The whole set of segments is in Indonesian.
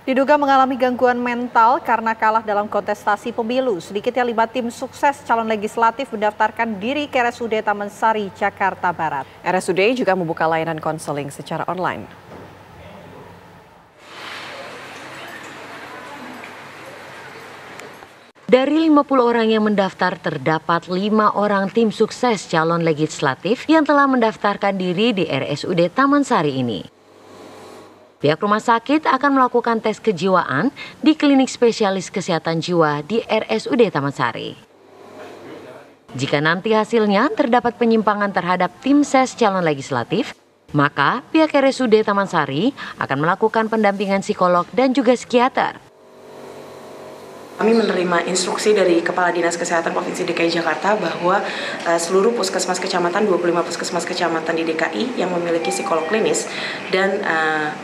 Diduga mengalami gangguan mental karena kalah dalam kontestasi pemilu. Sedikitnya 5 tim sukses calon legislatif mendaftarkan diri ke RSUD Taman Sari, Jakarta Barat. RSUD juga membuka layanan konseling secara online. Dari 50 orang yang mendaftar, terdapat 5 orang tim sukses calon legislatif yang telah mendaftarkan diri di RSUD Taman Sari ini. Pihak rumah sakit akan melakukan tes kejiwaan di klinik spesialis kesehatan jiwa di RSUD Taman Sari. Jika nanti hasilnya terdapat penyimpangan terhadap tim ses calon legislatif, maka pihak RSUD Taman Sari akan melakukan pendampingan psikolog dan juga psikiater. Kami menerima instruksi dari Kepala Dinas Kesehatan Provinsi DKI Jakarta bahwa seluruh puskesmas kecamatan, 25 puskesmas kecamatan di DKI yang memiliki psikolog klinis dan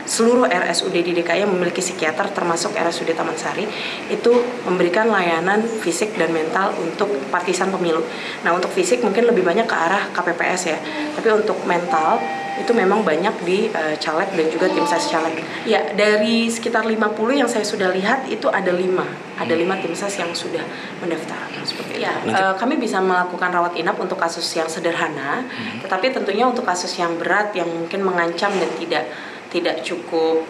seluruh RSUD di DKI yang memiliki psikiater termasuk RSUD Taman Sari itu memberikan layanan fisik dan mental untuk partisan pemilu. Nah, untuk fisik mungkin lebih banyak ke arah KPPS ya, tapi untuk mental itu memang banyak di caleg dan juga tim ses caleg. Ya, dari sekitar 50 yang saya sudah lihat itu ada 5 tim ses yang sudah mendaftar. Seperti itu. Ya, kami bisa melakukan rawat inap untuk kasus yang sederhana, tetapi tentunya untuk kasus yang berat yang mungkin mengancam dan tidak cukup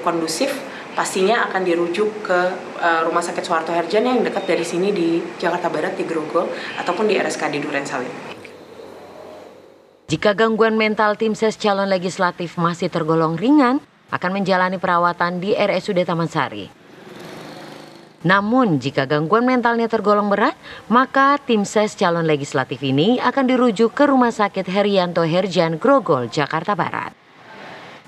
kondusif, pastinya akan dirujuk ke Rumah Sakit Soeharto Heerdjan yang dekat dari sini di Jakarta Barat, di Grogol ataupun di RSKD Duren Sawit. Jika gangguan mental tim ses calon legislatif masih tergolong ringan, akan menjalani perawatan di RSUD Taman Sari. Namun, jika gangguan mentalnya tergolong berat, maka tim ses calon legislatif ini akan dirujuk ke Rumah Sakit Arianto Haryoso, Grogol, Jakarta Barat.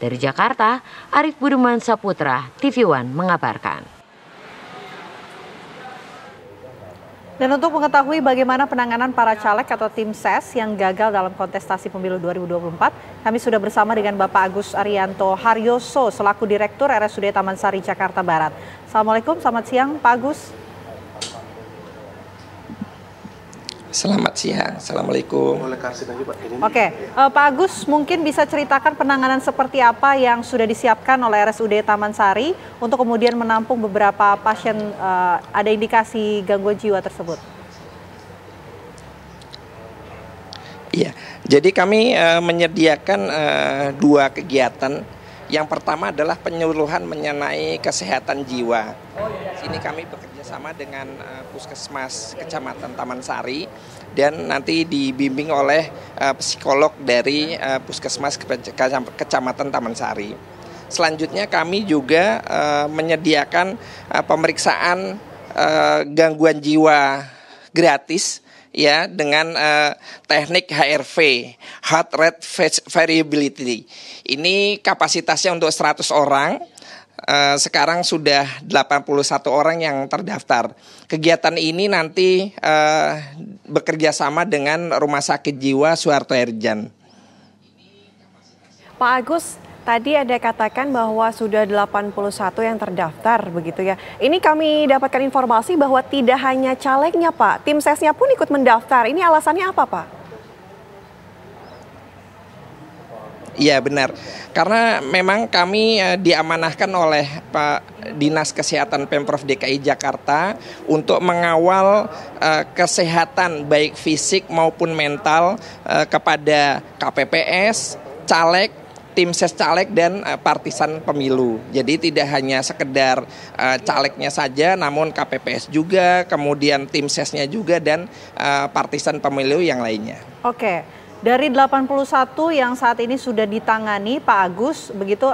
Dari Jakarta, Arief Buduman Saputra, TV1 mengabarkan. Dan untuk mengetahui bagaimana penanganan para caleg atau tim ses yang gagal dalam kontestasi pemilu 2024, kami sudah bersama dengan Bapak Agus Arianto Haryoso selaku Direktur RSUD Taman Sari, Jakarta Barat. Assalamualaikum, selamat siang Pak Agus. Selamat siang, Assalamualaikum. Oke, Pak Agus mungkin bisa ceritakan penanganan seperti apa yang sudah disiapkan oleh RSUD Taman Sari untuk kemudian menampung beberapa pasien ada indikasi gangguan jiwa tersebut. Iya, jadi kami menyediakan 2 kegiatan. Yang pertama adalah penyuluhan mengenai kesehatan jiwa. Ini kami bekerja sama dengan Puskesmas Kecamatan Taman Sari dan nanti dibimbing oleh psikolog dari Puskesmas Kecamatan Taman Sari. Selanjutnya kami juga menyediakan pemeriksaan gangguan jiwa gratis ya dengan teknik HRV, Heart Rate Variability. Ini kapasitasnya untuk 100 orang. Sekarang sudah 81 orang yang terdaftar. Kegiatan ini nanti bekerja sama dengan Rumah Sakit Jiwa Soeharto Heerdjan. Pak Agus, tadi ada katakan bahwa sudah 81 yang terdaftar begitu ya. Ini kami dapatkan informasi bahwa tidak hanya calegnya Pak, tim sesnya pun ikut mendaftar. Ini alasannya apa Pak? Iya benar, karena memang kami diamanahkan oleh Pak Dinas Kesehatan Pemprov DKI Jakarta untuk mengawal kesehatan baik fisik maupun mental kepada KPPS, caleg, tim ses caleg dan partisan pemilu. Jadi tidak hanya sekedar calegnya saja, namun KPPS juga, kemudian tim sesnya juga dan partisan pemilu yang lainnya. Oke, dari 81 yang saat ini sudah ditangani Pak Agus, begitu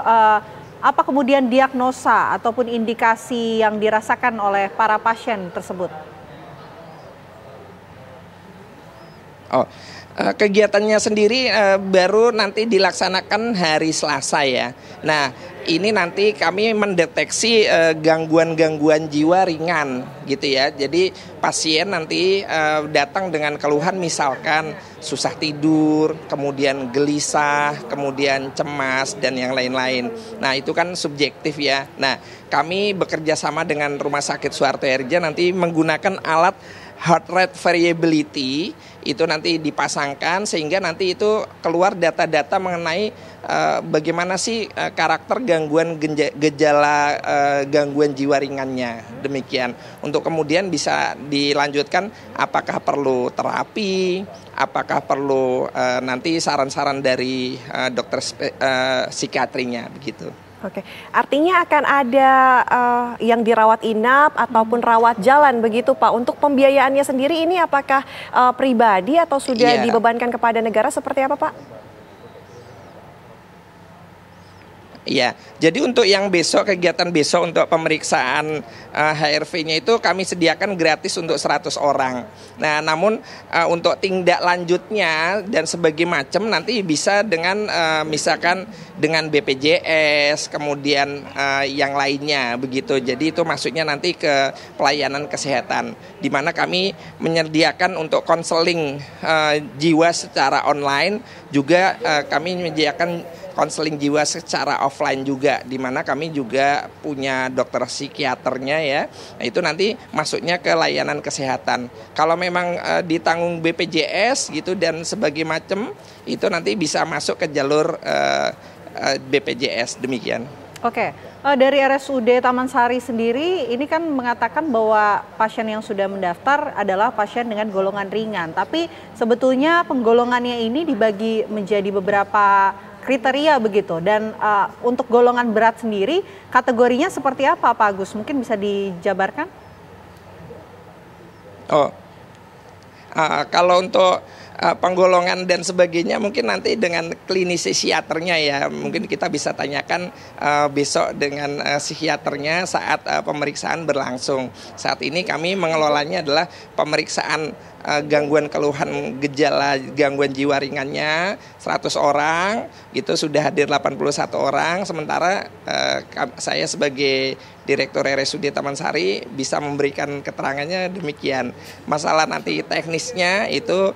apa kemudian diagnosa ataupun indikasi yang dirasakan oleh para pasien tersebut? Oh, kegiatannya sendiri baru nanti dilaksanakan hari Selasa ya. Nah, ini nanti kami mendeteksi gangguan-gangguan jiwa ringan gitu ya. Jadi pasien nanti datang dengan keluhan misalkan susah tidur, kemudian gelisah, kemudian cemas dan yang lain-lain. Nah, itu kan subjektif ya. Nah, kami bekerja sama dengan Rumah Sakit Soeharto Heerdjan nanti menggunakan alat Heart Rate Variability itu nanti dipasangkan sehingga nanti itu keluar data-data mengenai bagaimana sih karakter gangguan gejala gangguan jiwa ringannya, demikian. Untuk kemudian bisa dilanjutkan apakah perlu terapi, apakah perlu nanti saran-saran dari dokter psikiatrinya begitu. Oke, artinya akan ada yang dirawat inap ataupun rawat jalan begitu Pak. Untuk pembiayaannya sendiri ini apakah pribadi atau sudah dibebankan kepada negara, seperti apa Pak? Iya, jadi untuk yang besok, kegiatan besok untuk pemeriksaan HRV-nya itu kami sediakan gratis untuk 100 orang. Nah, namun untuk tindak lanjutnya dan sebagainya macam nanti bisa dengan misalkan dengan BPJS, kemudian yang lainnya begitu. Jadi itu maksudnya nanti ke pelayanan kesehatan, di mana kami menyediakan untuk konseling jiwa secara online, juga kami menyediakan konseling jiwa secara offline juga, di mana kami juga punya dokter psikiaternya ya. Nah, itu nanti masuknya ke layanan kesehatan. Kalau memang ditanggung BPJS gitu dan sebagainya macam, itu nanti bisa masuk ke jalur BPJS demikian. Oke, dari RSUD Taman Sari sendiri ini kan mengatakan bahwa pasien yang sudah mendaftar adalah pasien dengan golongan ringan. Tapi sebetulnya penggolongannya ini dibagi menjadi beberapa kriteria begitu, dan untuk golongan berat sendiri kategorinya seperti apa Pak Agus? Mungkin bisa dijabarkan? Oh, kalau untuk penggolongan dan sebagainya mungkin nanti dengan klinisi psikiaternya ya, mungkin kita bisa tanyakan besok dengan psikiaternya saat pemeriksaan berlangsung. Saat ini kami mengelolanya adalah pemeriksaan gangguan keluhan gejala gangguan jiwa ringannya 100 orang, itu sudah hadir 81 orang. Sementara saya sebagai Direktur RSUD Taman Sari bisa memberikan keterangannya demikian. Masalah nanti teknisnya itu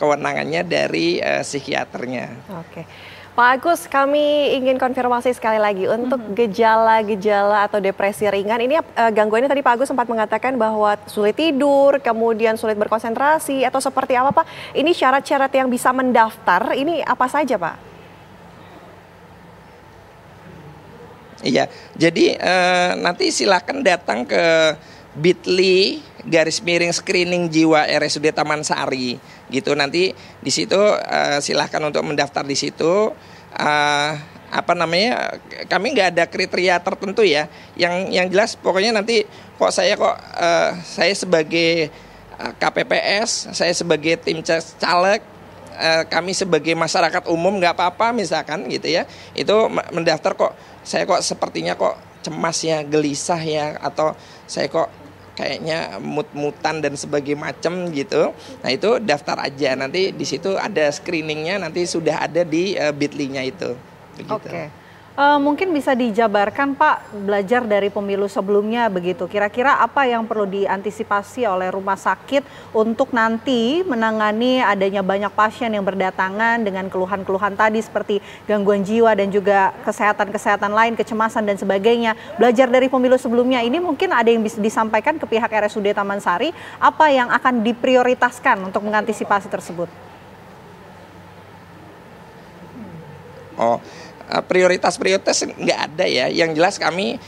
kewenangannya dari psikiaternya. Oke, Pak Agus, kami ingin konfirmasi sekali lagi untuk gejala-gejala atau depresi ringan ini, gangguannya tadi Pak Agus sempat mengatakan bahwa sulit tidur, kemudian sulit berkonsentrasi atau seperti apa Pak? Ini syarat-syarat yang bisa mendaftar ini apa saja Pak? Iya, jadi nanti silakan datang ke bit.ly/screening jiwa RSUD Taman Sari gitu. Nanti di situ silahkan untuk mendaftar di situ. Apa namanya, kami nggak ada kriteria tertentu ya, yang jelas pokoknya nanti saya sebagai KPPS, saya sebagai tim caleg, kami sebagai masyarakat umum nggak apa-apa misalkan gitu ya, itu mendaftar saya sepertinya cemas ya, gelisah ya, atau saya kayaknya mut-mutan dan sebagainya macam gitu. Nah, itu daftar aja, nanti di situ ada screeningnya, nanti sudah ada di bit.ly-nya itu. Begitu. Oke, mungkin bisa dijabarkan Pak, belajar dari pemilu sebelumnya begitu. Kira-kira apa yang perlu diantisipasi oleh rumah sakit untuk nanti menangani adanya banyak pasien yang berdatangan dengan keluhan-keluhan tadi seperti gangguan jiwa dan juga kesehatan-kesehatan lain, kecemasan dan sebagainya. Belajar dari pemilu sebelumnya ini mungkin ada yang bisa disampaikan ke pihak RSUD Taman Sari, apa yang akan diprioritaskan untuk mengantisipasi tersebut? Oh, prioritas nggak ada ya. Yang jelas kami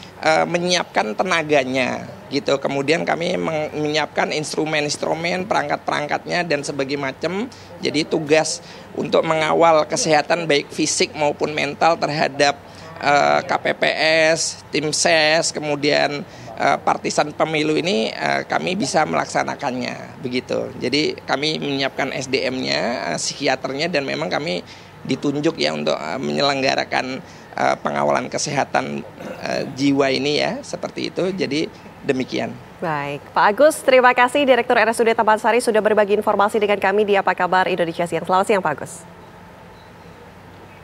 menyiapkan tenaganya gitu. Kemudian kami menyiapkan instrumen-instrumen, perangkat-perangkatnya dan sebagainya macam. Jadi tugas untuk mengawal kesehatan baik fisik maupun mental terhadap KPPS, tim ses, kemudian partisan pemilu ini kami bisa melaksanakannya begitu. Jadi kami menyiapkan SDM-nya, psikiaternya, dan memang kami ditunjuk ya untuk menyelenggarakan pengawalan kesehatan jiwa ini ya, seperti itu. Jadi demikian. Baik, Pak Agus, terima kasih. Direktur RSUD Taman Sari sudah berbagi informasi dengan kami di Apa Kabar Indonesia Siang. Selamat siang Pak Agus.